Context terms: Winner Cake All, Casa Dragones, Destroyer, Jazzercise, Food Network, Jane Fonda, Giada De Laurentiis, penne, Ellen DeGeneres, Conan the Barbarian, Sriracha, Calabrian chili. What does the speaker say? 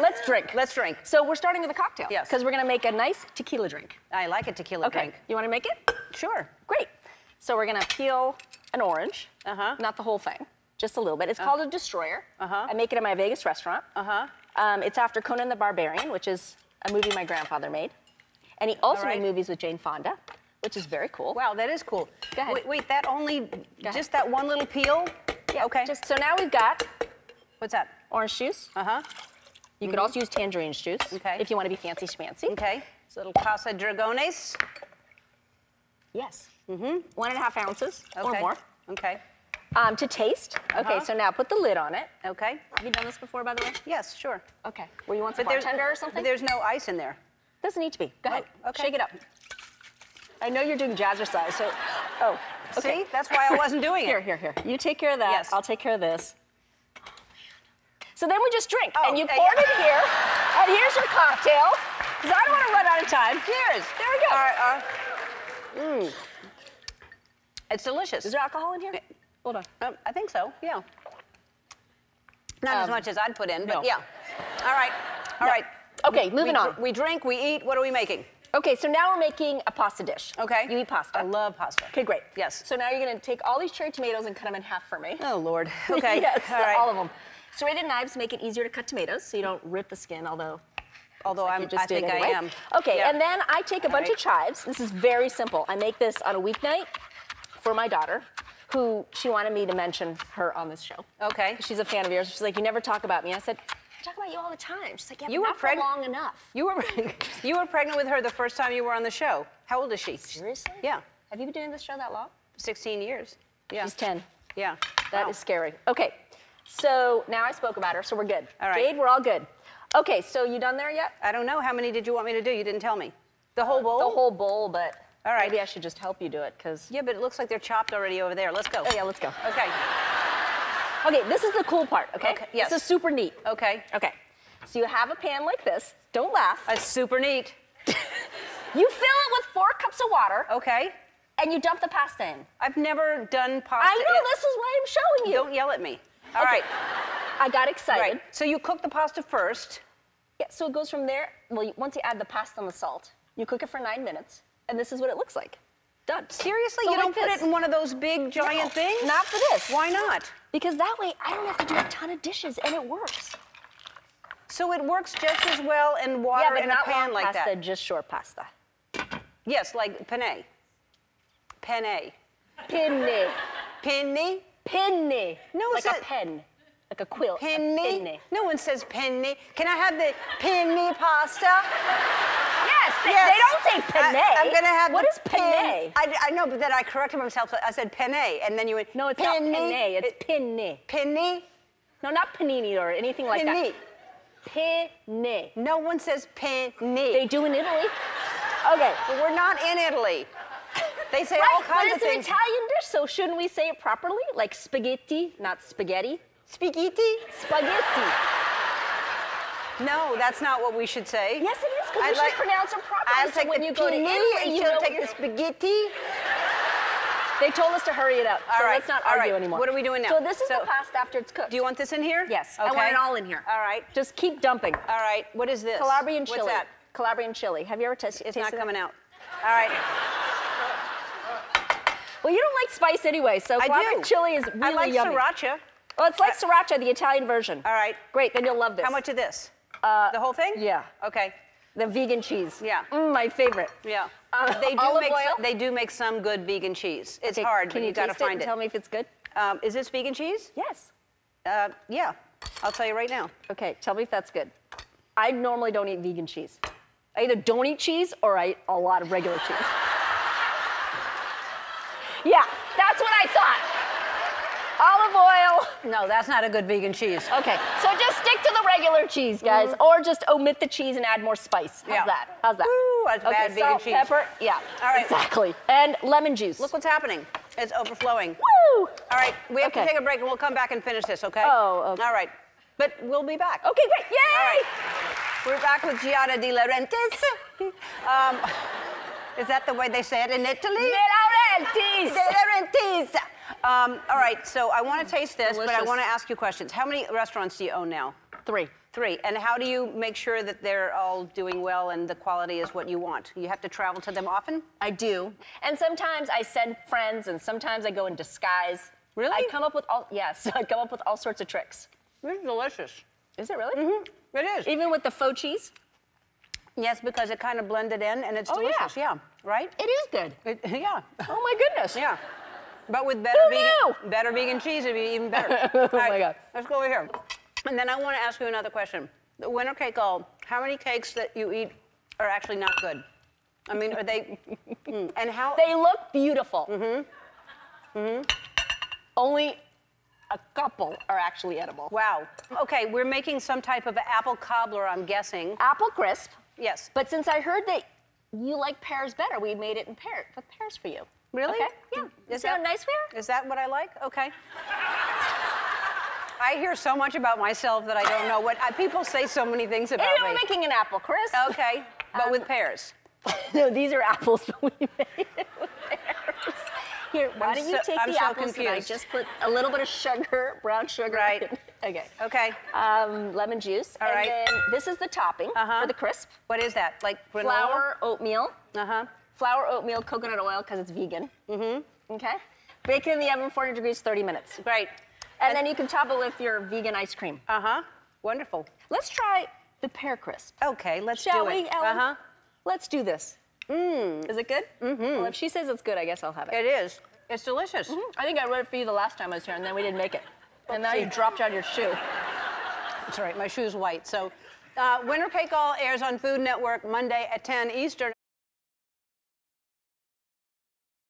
Let's drink. Let's drink. So we're starting with a cocktail. Yes. Because we're going to make a nice tequila drink. I like a tequila drink. You want to make it? Sure. Great. So we're going to peel an orange. Uh-huh. Not the whole thing. Just a little bit. It's called a Destroyer. Uh-huh. I make it at my Vegas restaurant. Uh-huh. It's after Conan the Barbarian, which is a movie my grandfather made. And he also made movies with Jane Fonda, which is very cool. Wow, that is cool. Go ahead. Wait, wait, that only, just that one little peel? Yeah, okay. Just, so now we've got, what's that? Orange juice. Uh-huh. You could also use tangerine juice if you want to be fancy schmancy. Okay. It's a little Casa Dragones. Yes. Mm-hmm. 1.5 ounces or more. Okay. To taste. Okay, so now put the lid on it. Okay. Have you done this before, by the way? Yes, sure. Okay. Well, you want some bartender or something? There's no ice in there. Doesn't need to be. Go ahead. Okay. Shake it up. I know you're doing jazzercise, so. Oh. Okay. See? That's why I wasn't doing it. Here. You take care of that. Yes. I'll take care of this. Oh, man. So then we just drink, and you poured it here, and here's your cocktail, because I don't want to run out of time. Cheers. There we go. It's delicious. Is there alcohol in here? Hold on. I think so, yeah. Not as much as I'd put in, but yeah. All right. Okay, moving on. We drink, we eat, what are we making? Okay, so now we're making a pasta dish. Okay. You eat pasta. I love pasta. Okay, great. Yes. So now you're gonna take all these cherry tomatoes and cut them in half for me. Oh, Lord. Okay. All of them. Serrated knives make it easier to cut tomatoes so you don't rip the skin, although like I think I am. Okay, and then I take a bunch of chives. This is very simple. I make this on a weeknight for my daughter, who she wanted me to mention her on this show. Okay. She's a fan of yours. She's like, you never talk about me. I said, I talk about you all the time. She's like, yeah, you were pregnant long enough. You were pregnant with her the first time you were on the show. How old is she? Seriously? Yeah. Have you been doing this show that long? 16 years. Yeah. She's 10. Yeah. That is scary. Okay. So now I spoke about her, so we're good. All right. Jade, we're all good. Okay, so you done there yet? I don't know. How many did you want me to do? You didn't tell me. The whole bowl? The whole bowl, but... All right. Maybe I should just help you do it, because... Yeah, but it looks like they're chopped already over there. Let's go. Oh, yeah, let's go. Okay. Okay, this is the cool part, okay? Okay, yes. This is super neat. Okay. Okay. So you have a pan like this. Don't laugh. That's super neat. You fill it with 4 cups of water. Okay. And you dump the pasta in. I've never done pasta. I know, this is why I'm showing you. Don't yell at me. All right. I got excited. Right. So you cook the pasta first. Yeah, so it goes from there. Well, once you add the pasta and the salt, you cook it for 9 minutes. And this is what it looks like. Done. Seriously? So you don't put it in one of those big, giant things? Not for this. Why not? Because that way, I don't have to do a ton of dishes, and it works. So it works just as well in water in a pan like that? Yeah, but not long pasta, just short pasta. Yes, like penne. Penne. Penne. Penne? Penne. No, it's like a pen. Like a quill. Penne? Penne. No one says penne. Can I have the penne pasta? Yes. They don't say penne. I'm gonna have what is penne? I know, but then I corrected myself. I said penne, and then you went. No, it's penne. Not penne. It's penne. Penne? No, not panini or anything like that. Penne. Penne. No one says penne. They do in Italy. Okay, well, we're not in Italy. They say all kinds of things. But it's an Italian dish, so shouldn't we say it properly? Like spaghetti, not spaghetti. Spaghetti. Spaghetti. No, that's not what we should say. Yes, it is, because you should pronounce it properly. I'll take the panini and she'll take the spaghetti. They told us to hurry it up, so let's not argue anymore. What are we doing now? So this is the pasta after it's cooked. Do you want this in here? Yes, I want it all in here. All right. Just keep dumping. All right, what is this? Calabrian chili. What's that? Calabrian chili. Have you ever tasted it? It's not coming out. All right. Well, you don't like spice anyway, so Calabrian chili is really yummy. I like sriracha. Well, it's like sriracha, the Italian version. All right. Great, then you'll love this. How much of this? The whole thing? Yeah. Okay. The vegan cheese. Yeah. My favorite. Yeah. They do make some good vegan cheese. It's hard, but you gotta find it. Can you tell me if it's good? Is this vegan cheese? Yes. Yeah. I'll tell you right now. Okay. Tell me if that's good. I normally don't eat vegan cheese. I either don't eat cheese or I eat a lot of regular cheese. Yeah. That's what I thought. Olive oil. No, that's not a good vegan cheese. Okay. So just stick to the regular cheese, guys, or just omit the cheese and add more spice. How's that? How's that? Ooh, that's bad vegan cheese. Salt, pepper. Yeah. All right. Exactly. And lemon juice. Look what's happening. It's overflowing. Woo! All right. We have to take a break, and we'll come back and finish this, okay? Oh, okay. All right. But we'll be back. Okay, great. Yay! All right. We're back with Giada De Laurentiis. Is that the way they say it in Italy? De Laurentiis. De Laurentiis. All right, so I want to taste this, but I want to ask you questions. How many restaurants do you own now? 3. Three. And how do you make sure that they're all doing well and the quality is what you want? You have to travel to them often? I do. And sometimes I send friends, and sometimes I go in disguise. Really? I come up with all, yes, I come up with all sorts of tricks. This is delicious. Is it really? Mm-hmm. It is. Even with the faux cheese? Yes, because it kind of blended in and it's delicious. Yeah. Right? It is good. Yeah. Oh my goodness. Yeah. But with better vegan cheese, it'd be even better. Oh right, my God. Let's go over here. And then I want to ask you another question. The Winner Cake All, how many cakes that you eat are actually not good? I mean, are they, and how? They look beautiful. Mm-hmm. Mm-hmm. Only a couple are actually edible. Wow. Okay, we're making some type of apple cobbler, I'm guessing. Apple crisp. Yes. But since I heard that you like pears better, we made it in pears for you. Really? Okay. Yeah. Is that how nice we are? Is that what I like? Okay. I hear so much about myself that I don't know what people say so many things about me. We're making an apple crisp. Okay, but with pears. No, these are apples, but we made it with pears. Here, why don't you take the apples and I just put a little bit of sugar, brown sugar. Right. Okay. Okay. Lemon juice. All right. And then this is the topping for the crisp. What is that? Like granola? Flour, oatmeal. Flour, oatmeal, coconut oil, because it's vegan. Mm-hmm. Okay. Bake it in the oven, 400 degrees, 30 minutes. Great. And then you can top it with your vegan ice cream. Wonderful. Let's try the pear crisp. Okay, let's do it. Shall we, Ellen? Let's do this. Is it good? Well, if she says it's good, I guess I'll have it. It is. It's delicious. I think I wrote it for you the last time I was here, and then we didn't make it. And now you dropped out your shoe. That's right, my shoe's white. So Winner Cake All airs on Food Network Monday at 10 Eastern.